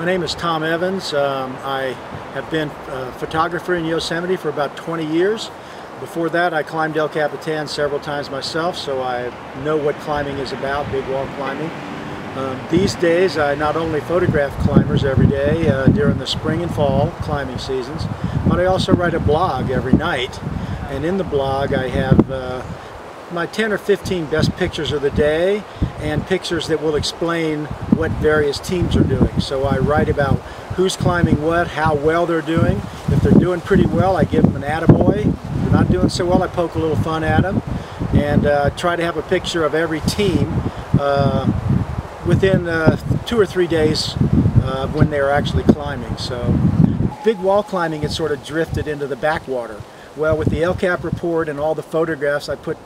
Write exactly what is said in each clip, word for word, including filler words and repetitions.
My name is Tom Evans. Um, I have been a photographer in Yosemite for about twenty years. Before that, I climbed El Capitan several times myself, so I know what climbing is about, big wall climbing. Um, these days, I not only photograph climbers every day uh, during the spring and fall climbing seasons, but I also write a blog every night. And in the blog, I have uh, my ten or fifteen best pictures of the day and pictures that will explain what various teams are doing. So I write about who's climbing what, how well they're doing. If they're doing pretty well, I give them an attaboy. If they're not doing so well, I poke a little fun at them, and uh, try to have a picture of every team uh, within uh, two or three days uh, when they're actually climbing. So big wall climbing had sort of drifted into the backwater. Well, with the El Cap report and all the photographs, I put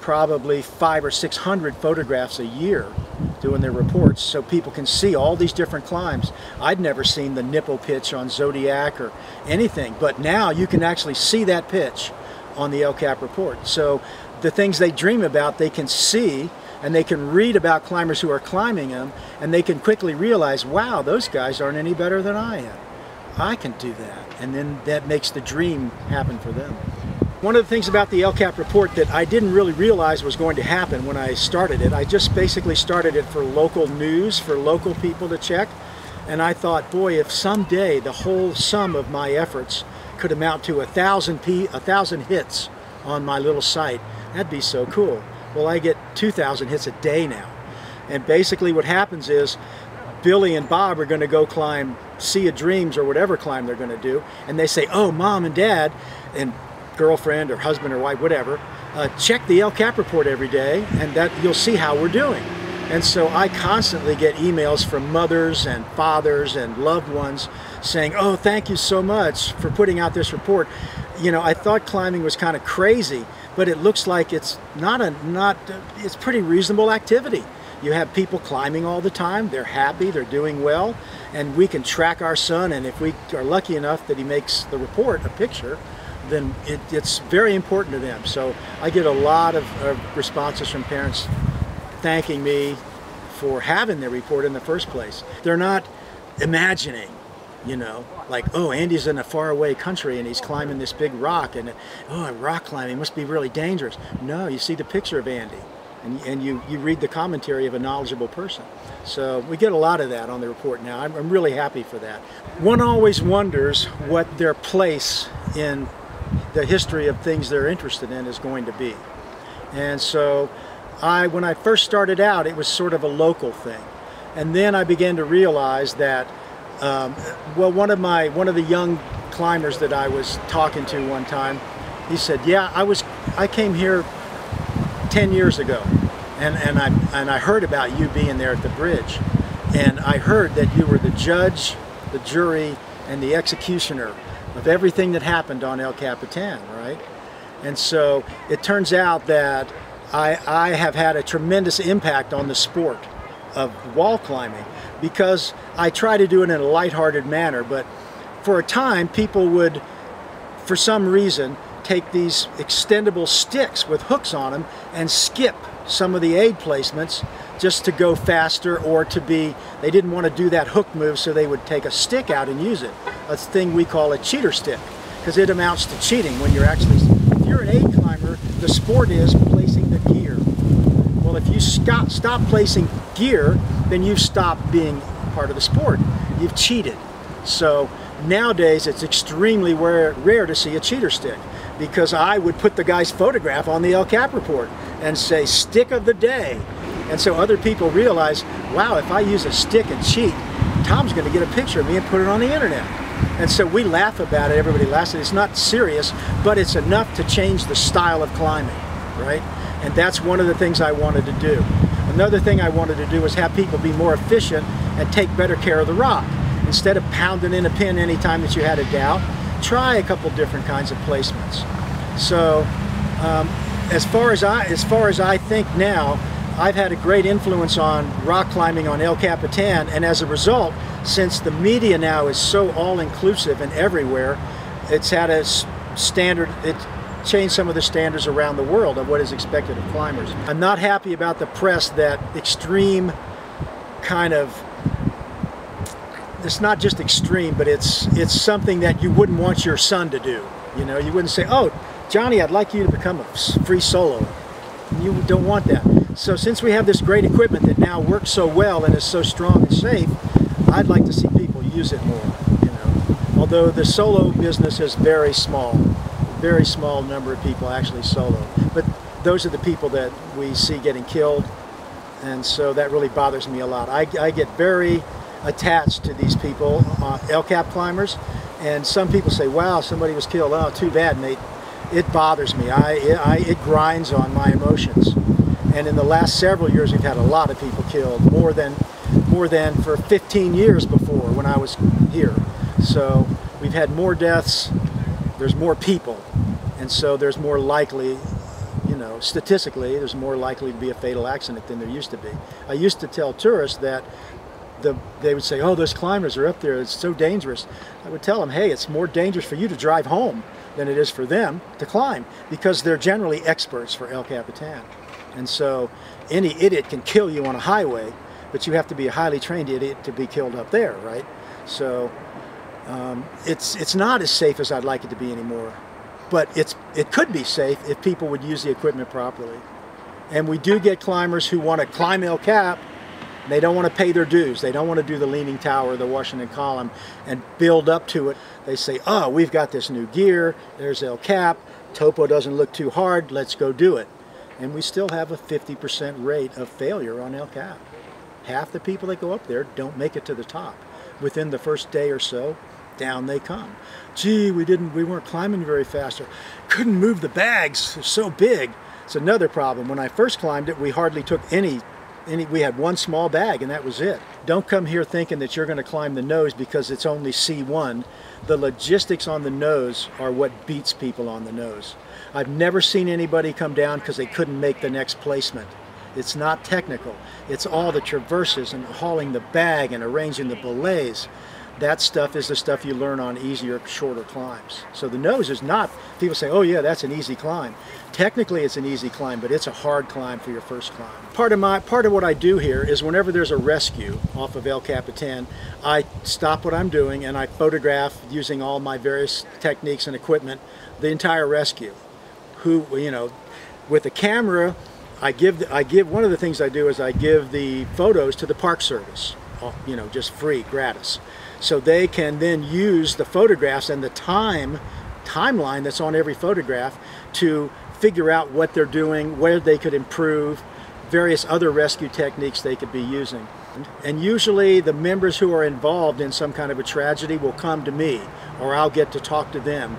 probably five or six hundred photographs a year doing their reports, so people can see all these different climbs. I'd never seen the nipple pitch on Zodiac or anything, but now you can actually see that pitch on the El Cap report. So the things they dream about, they can see, and they can read about climbers who are climbing them, and they can quickly realize, wow, those guys aren't any better than I am. I can do that, and then that makes the dream happen for them. One of the things about the El Cap report that I didn't really realize was going to happen when I started it, I just basically started it for local news, for local people to check. And I thought, boy, if someday the whole sum of my efforts could amount to a thousand, p a thousand hits on my little site, that'd be so cool. Well, I get two thousand hits a day now. And basically what happens is Billy and Bob are going to go climb Sea of Dreams or whatever climb they're going to do. And they say, oh, Mom and Dad, and girlfriend or husband or wife, whatever, uh, check the El Cap report every day, and that you'll see how we're doing. And so I constantly get emails from mothers and fathers and loved ones saying, oh, thank you so much for putting out this report. You know, I thought climbing was kind of crazy, but it looks like it's not a not it's pretty reasonable activity. You have people climbing all the time, they're happy, they're doing well, and we can track our son, and if we are lucky enough that he makes the report, a picture, then it, it's very important to them. So I get a lot of uh, responses from parents thanking me for having their report in the first place. They're not imagining, you know, like, oh, Andy's in a faraway country and he's climbing this big rock, and oh, rock climbing must be really dangerous. No, you see the picture of Andy, and, and you, you read the commentary of a knowledgeable person. So we get a lot of that on the report now. I'm, I'm really happy for that. One always wonders what their place in the history of things they're interested in is going to be. And so I, when I first started out, it was sort of a local thing. And then I began to realize that, um, well, one of my, one of the young climbers that I was talking to one time, he said, yeah, I was, I came here ten years ago, and, and, I, and I heard about you being there at the bridge. And I heard that you were the judge, the jury, and the executioner of everything that happened on El Capitan, right? And so it turns out that I, I have had a tremendous impact on the sport of wall climbing, because I try to do it in a lighthearted manner, but for a time people would, for some reason, take these extendable sticks with hooks on them and skip some of the aid placements just to go faster, or to be, they didn't want to do that hook move, so they would take a stick out and use it. That's a thing we call a cheater stick, because it amounts to cheating when you're actually, if you're an aid climber, the sport is placing the gear. Well, if you stop, stop placing gear, then you've stopped being part of the sport. You've cheated. So nowadays it's extremely rare, rare to see a cheater stick, because I would put the guy's photograph on the El Cap report and say, stick of the day. And so other people realize, wow, if I use a stick and cheat, Tom's going to get a picture of me and put it on the internet. And so we laugh about it, everybody laughs at it. It's not serious, but it's enough to change the style of climbing, right? And that's one of the things I wanted to do. Another thing I wanted to do was have people be more efficient and take better care of the rock. Instead of pounding in a pin anytime that you had a doubt, try a couple different kinds of placements. So um, as far as I, as far as I think now, I've had a great influence on rock climbing on El Capitan, and as a result, since the media now is so all-inclusive and everywhere, it's had a standard, it changed some of the standards around the world of what is expected of climbers. I'm not happy about the press that extreme kind of it's not just extreme, but it's it's something that you wouldn't want your son to do. You know, you wouldn't say, "Oh, Johnny, I'd like you to become a free solo." You don't want that. So since we have this great equipment that now works so well and is so strong and safe, I'd like to see people use it more. You know, although the solo business is very small, very small number of people actually solo. But those are the people that we see getting killed, and so that really bothers me a lot. I, I get very attached to these people, uh, El Cap climbers, and some people say, "Wow, somebody was killed. Oh, too bad, mate." It bothers me. I, it, I, it grinds on my emotions. And in the last several years, we've had a lot of people killed, more than, more than for fifteen years before when I was here. So we've had more deaths, there's more people, and so there's more likely, you know, statistically, there's more likely to be a fatal accident than there used to be. I used to tell tourists that The, they would say, "Oh, those climbers are up there, it's so dangerous." I would tell them, "Hey, it's more dangerous for you to drive home than it is for them to climb, because they're generally experts for El Capitan. And so any idiot can kill you on a highway, but you have to be a highly trained idiot to be killed up there, right?" So um, it's, it's not as safe as I'd like it to be anymore, but it's, it could be safe if people would use the equipment properly. And we do get climbers who want to climb El Cap. They don't want to pay their dues. They don't want to do the Leaning Tower, the Washington Column, and build up to it. They say, "Oh, we've got this new gear. There's El Cap. Topo doesn't look too hard. Let's go do it." And we still have a fifty percent rate of failure on El Cap. Half the people that go up there don't make it to the top. Within the first day or so, down they come. "Gee, we didn't. We weren't climbing very fast. Or couldn't move the bags. They're so big." It's another problem. When I first climbed it, we hardly took any. And we had one small bag and that was it. Don't come here thinking that you're going to climb the nose because it's only C one. The logistics on the nose are what beats people on the nose. I've never seen anybody come down because they couldn't make the next placement. It's not technical. It's all the traverses and hauling the bag and arranging the belays. That stuff is the stuff you learn on easier, shorter climbs. So the nose is not, people say, "Oh yeah, that's an easy climb." Technically it's an easy climb, but it's a hard climb for your first climb. Part of, my, part of what I do here is whenever there's a rescue off of El Capitan, I stop what I'm doing and I photograph using all my various techniques and equipment, the entire rescue. Who, you know, with a camera, I give, I give, one of the things I do is I give the photos to the Park Service, you know, just free, gratis. So they can then use the photographs and the time timeline that's on every photograph to figure out what they're doing, where they could improve, various other rescue techniques they could be using. And usually the members who are involved in some kind of a tragedy will come to me, or I'll get to talk to them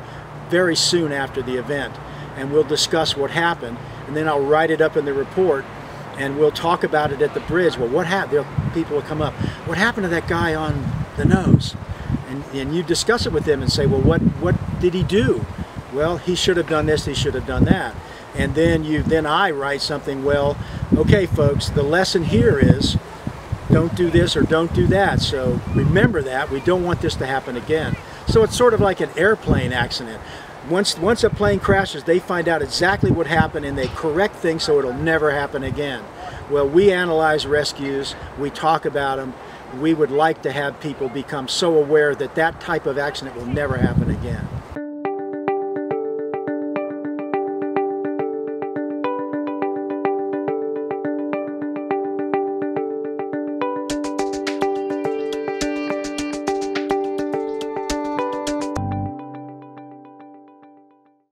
very soon after the event, and we'll discuss what happened, and then I'll write it up in the report, and we'll talk about it at the bridge. Well, what happened? People will come up. "What happened to that guy on the nose?" And, and you discuss it with them and say, "Well, what, what did he do?" "Well, he should have done this, he should have done that." And then you, then I write something, "Well, okay folks, the lesson here is don't do this or don't do that. So remember that, we don't want this to happen again." So it's sort of like an airplane accident. Once, once a plane crashes, they find out exactly what happened and they correct things so it'll never happen again. Well, we analyze rescues, we talk about them. We would like to have people become so aware that that type of accident will never happen again.